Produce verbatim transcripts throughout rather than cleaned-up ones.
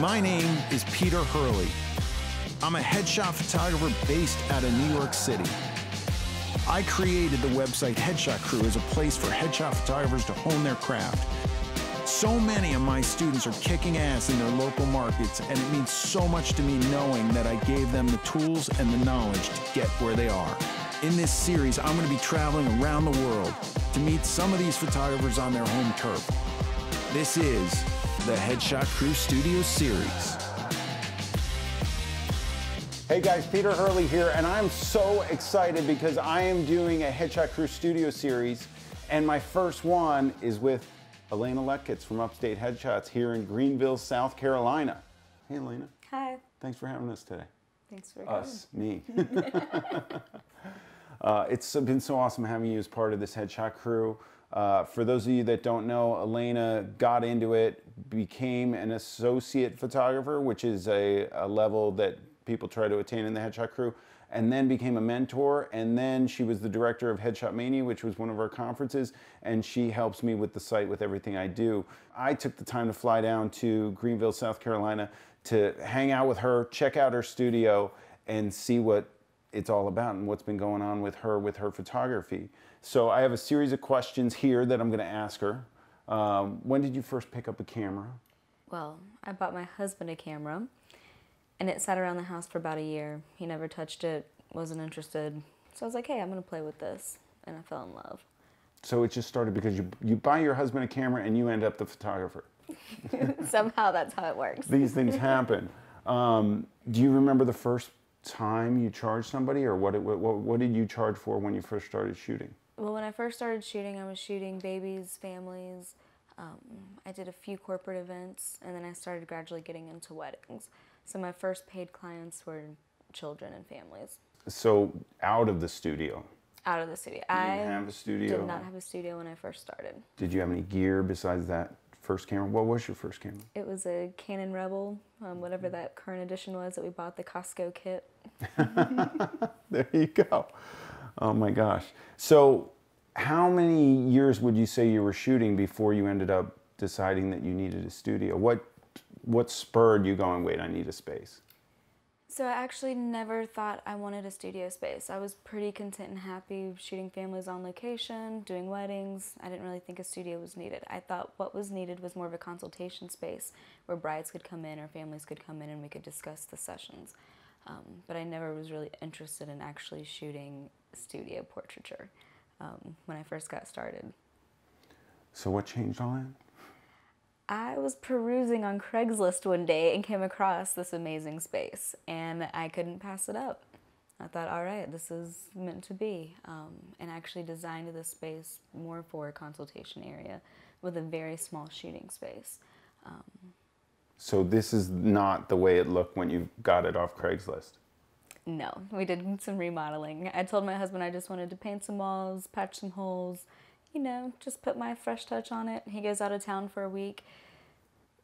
My name is Peter Hurley. I'm a headshot photographer based out of New York City. I created the website Headshot Crew as a place for headshot photographers to hone their craft. So many of my students are kicking ass in their local markets, and it means so much to me knowing that I gave them the tools and the knowledge to get where they are. In this series, I'm going to be traveling around the world to meet some of these photographers on their home turf. This is the Headshot Crew Studio Series. Hey guys, Peter Hurley here, and I'm so excited because I am doing a Headshot Crew Studio Series, and my first one is with Alaina Lutkitz from Upstate Headshots here in Greenville, South Carolina. Hey, Alaina. Hi. Thanks for having us today. Thanks for having us. Me. uh, it's been so awesome having you as part of this Headshot Crew. Uh, for those of you that don't know, Alaina got into it, became an associate photographer, which is a, a level that people try to attain in the Headshot Crew, and then became a mentor, and then she was the director of Headshot Mania, which was one of our conferences, and she helps me with the site with everything I do. I took the time to fly down to Greenville, South Carolina to hang out with her, check out her studio, and see what it's all about and what's been going on with her, with her photography. So I have a series of questions here that I'm gonna ask her. Um, when did you first pick up a camera? Well, I bought my husband a camera, and it sat around the house for about a year. He never touched it, wasn't interested. So I was like, hey, I'm gonna play with this. And I fell in love. So it just started because you, you buy your husband a camera and you end up the photographer. Somehow that's how it works. These things happen. Um, do you remember the first time you charged somebody, or what, it, what, what did you charge for when you first started shooting? Well, when I first started shooting, I was shooting babies, families. Um, I did a few corporate events, and then I started gradually getting into weddings. So my first paid clients were children and families. So out of the studio? Out of the studio. You didn't I have a studio. did not have a studio when I first started. Did you have any gear besides that first camera? What was your first camera? It was a Canon Rebel, um, whatever that current edition was that we bought, the Costco kit. There you go. Oh my gosh. So how many years would you say you were shooting before you ended up deciding that you needed a studio? What? What spurred you going, wait, I need a space? So I actually never thought I wanted a studio space. I was pretty content and happy shooting families on location, doing weddings. I didn't really think a studio was needed. I thought what was needed was more of a consultation space where brides could come in or families could come in and we could discuss the sessions. Um, but I never was really interested in actually shooting studio portraiture um, when I first got started. So what changed all that? I was perusing on Craigslist one day and came across this amazing space, and I couldn't pass it up. I thought, all right, this is meant to be, um, and actually designed this space more for a consultation area with a very small shooting space. Um, so this is not the way it looked when you got it off Craigslist? No, we did some remodeling. I told my husband I just wanted to paint some walls, patch some holes, you know, just put my fresh touch on it. He goes out of town for a week,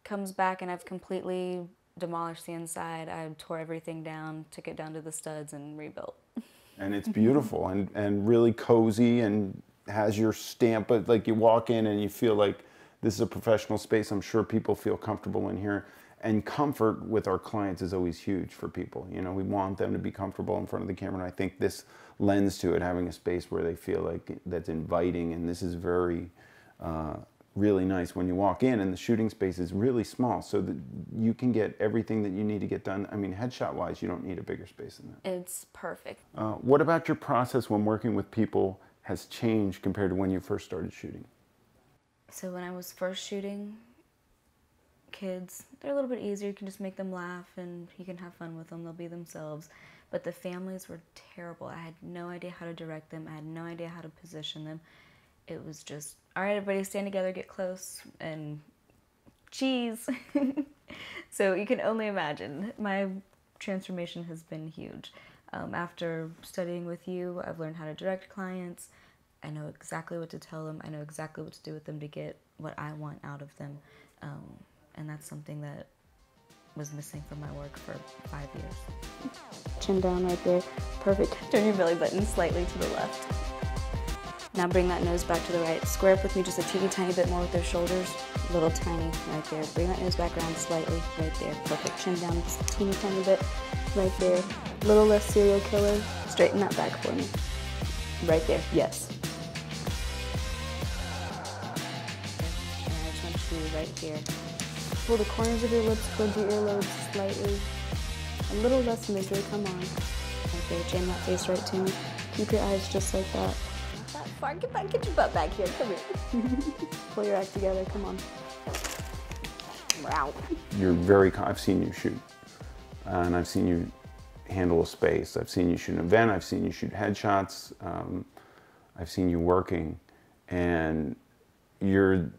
comes back, and I've completely demolished the inside. I tore everything down, took it down to the studs, and rebuilt. And it's beautiful and, and really cozy and has your stamp. But like you walk in and you feel like this is a professional space. I'm sure people feel comfortable in here. And comfort with our clients is always huge for people. You know, we want them to be comfortable in front of the camera. And I think this lends to it, having a space where they feel like that's inviting, and this is very uh, really nice when you walk in, and the shooting space is really small so that you can get everything that you need to get done. I mean, headshot wise, you don't need a bigger space than that. It's perfect. Uh, what about your process when working with people has changed compared to when you first started shooting? So when I was first shooting kids, they're a little bit easier. You can just make them laugh and you can have fun with them. They'll be themselves. But the families were terrible. I had no idea how to direct them. I had no idea how to position them. It was just, all right, everybody stand together, get close, and cheese. So you can only imagine. My transformation has been huge. Um, after studying with you, I've learned how to direct clients. I know exactly what to tell them. I know exactly what to do with them to get what I want out of them. Um, and that's something that was missing from my work for five years. Chin down right there, perfect. Turn your belly button slightly to the left. Now bring that nose back to the right. Square up with me just a teeny tiny bit more with those shoulders. Little tiny, right there. Bring that nose back around slightly, right there. Perfect. Chin down just a teeny tiny bit, right there. Little less serial killer. Straighten that back for me. Right there, yes. And I just want you right here. Pull the corners of your lips towards your earlobes slightly. A little less misery, come on. Right there, jam that face right to me. Keep your eyes just like that. Not that far, get back, get your butt back here, come here. Pull your act together, come on. Wow. You're very, I've seen you shoot. Uh, and I've seen you handle a space. I've seen you shoot an event. I've seen you shoot headshots. Um, I've seen you working. And your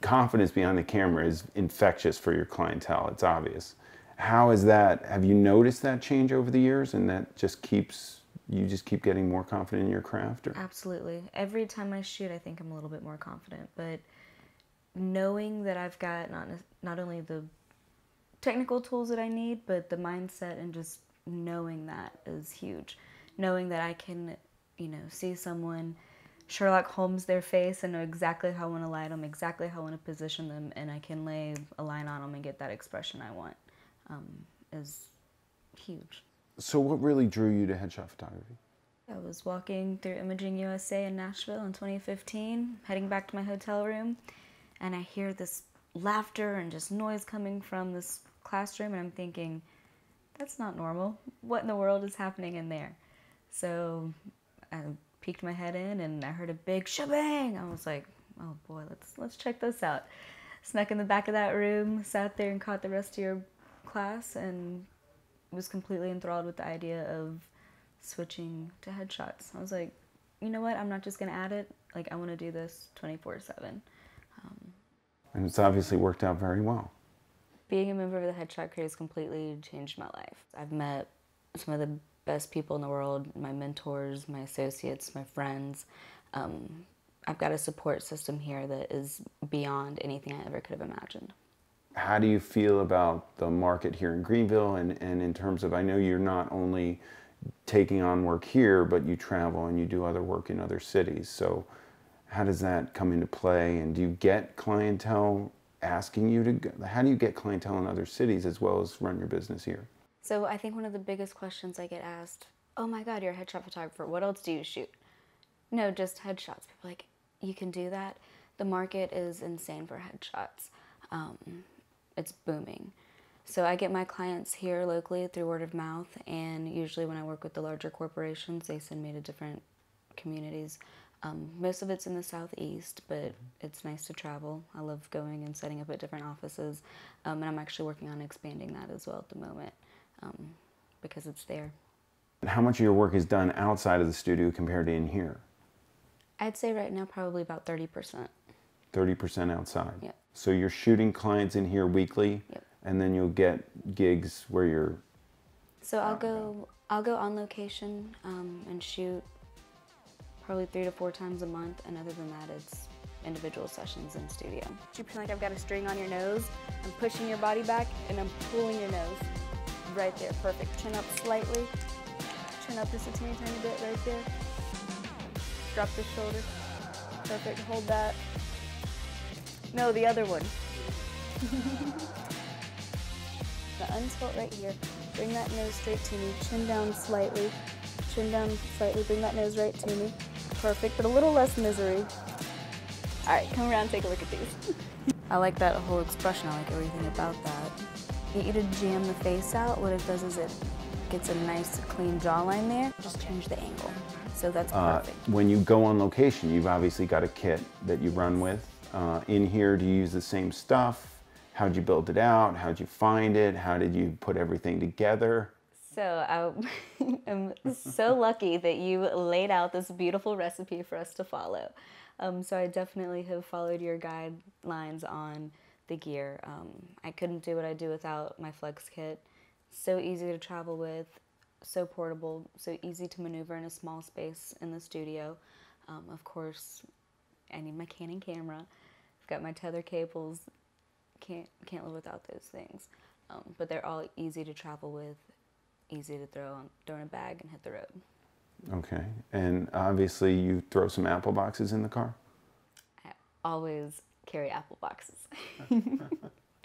confidence behind the camera is infectious for your clientele. It's obvious. How is that? Have you noticed that change over the years, and that just keeps, you just keep getting more confident in your craft? Or? Absolutely. Every time I shoot, I think I'm a little bit more confident. But knowing that I've got not, not only the technical tools that I need, but the mindset and just knowing that is huge. Knowing that I can, you know, see someone, Sherlock Holmes their face, and know exactly how I want to light them, exactly how I want to position them, and I can lay a line on them and get that expression I want um, is huge. So what really drew you to headshot photography? I was walking through Imaging U S A in Nashville in twenty fifteen, heading back to my hotel room, and I hear this laughter and just noise coming from this classroom, and I'm thinking, that's not normal. What in the world is happening in there? So I peeked my head in and I heard a big shebang. I was like, oh boy, let's let's check this out. Snuck in the back of that room, sat there and caught the rest of your class, and was completely enthralled with the idea of switching to headshots. I was like, you know what, I'm not just gonna add it, like I want to do this twenty-four seven. um, And it's obviously worked out very well. Being a member of the Headshot Crew has completely changed my life. I've met some of the best people in the world, my mentors, my associates, my friends. Um, I've got a support system here that is beyond anything I ever could have imagined. How do you feel about the market here in Greenville, and, and in terms of, I know you're not only taking on work here, but you travel and you do other work in other cities. So how does that come into play, and do you get clientele asking you to go? How do you get clientele in other cities as well as run your business here? So I think one of the biggest questions I get asked, oh my God, you're a headshot photographer, what else do you shoot? No, just headshots. People are like, you can do that? The market is insane for headshots. Um, it's booming. So I get my clients here locally through word of mouth, and usually when I work with the larger corporations, they send me to different communities. Um, most of it's in the southeast, but it's nice to travel. I love going and setting up at different offices, um, and I'm actually working on expanding that as well at the moment, um, because it's there. And how much of your work is done outside of the studio compared to in here? I'd say right now probably about thirty percent. thirty percent outside? Yep. So you're shooting clients in here weekly, yep. And then you'll get gigs where you're... So I'll go, I'll go on location um, and shoot probably three to four times a month, and other than that, it's individual sessions in studio. You feel like I've got a string on your nose, I'm pushing your body back, and I'm pulling your nose. Right there, perfect. Chin up slightly, chin up just a teeny tiny bit right there. Drop the shoulder, perfect, hold that. No, the other one. The unspout right here, bring that nose straight to me, chin down slightly, chin down slightly, bring that nose right to me. Perfect, but a little less misery. All right, come around, take a look at these. I like that whole expression. I like everything about that. You need to jam the face out. What it does is it gets a nice, clean jawline there. Just change the angle. So that's perfect. Uh, when you go on location, you've obviously got a kit that you run with. Uh, in here, do you use the same stuff? How'd you build it out? How'd you find it? How did you put everything together? So I am so lucky that you laid out this beautiful recipe for us to follow. Um, so I definitely have followed your guidelines on the gear. Um, I couldn't do what I do without my flex kit. So easy to travel with, so portable, so easy to maneuver in a small space in the studio. Um, of course, I need my Canon camera. I've got my tether cables. Can't, can't live without those things. Um, but they're all easy to travel with. Easy to throw, on, throw in a bag and hit the road. Okay. And obviously you throw some apple boxes in the car? I always carry apple boxes.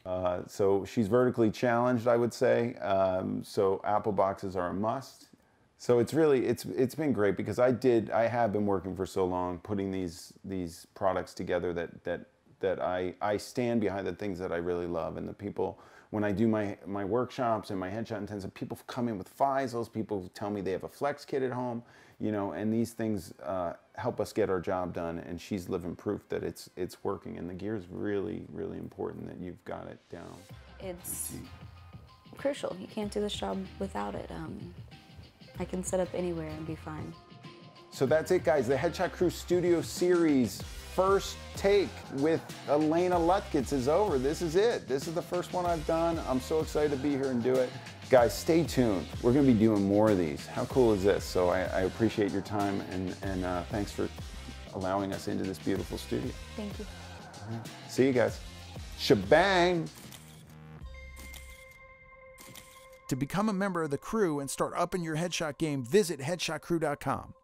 uh, so she's vertically challenged, I would say. Um, so apple boxes are a must. So it's really, it's it's been great because I did, I have been working for so long putting these these products together that that that I, I stand behind the things that I really love. And the people, when I do my, my workshops and my headshot intensive, people come in with Feisals, people tell me they have a flex kit at home, you know, and these things uh, help us get our job done. And she's living proof that it's it's working. And the gear is really, really important that you've got it down. It's crucial. You can't do this job without it. Um, I can set up anywhere and be fine. So that's it, guys. The Headshot Crew Studio Series first take with Alaina Lutkitz is over. This is it. This is the first one I've done. I'm so excited to be here and do it. Guys, stay tuned. We're going to be doing more of these. How cool is this? So I, I appreciate your time, and, and uh, thanks for allowing us into this beautiful studio. Thank you. All right. See you guys. Shebang! To become a member of the crew and start upping your headshot game, visit headshot crew dot com.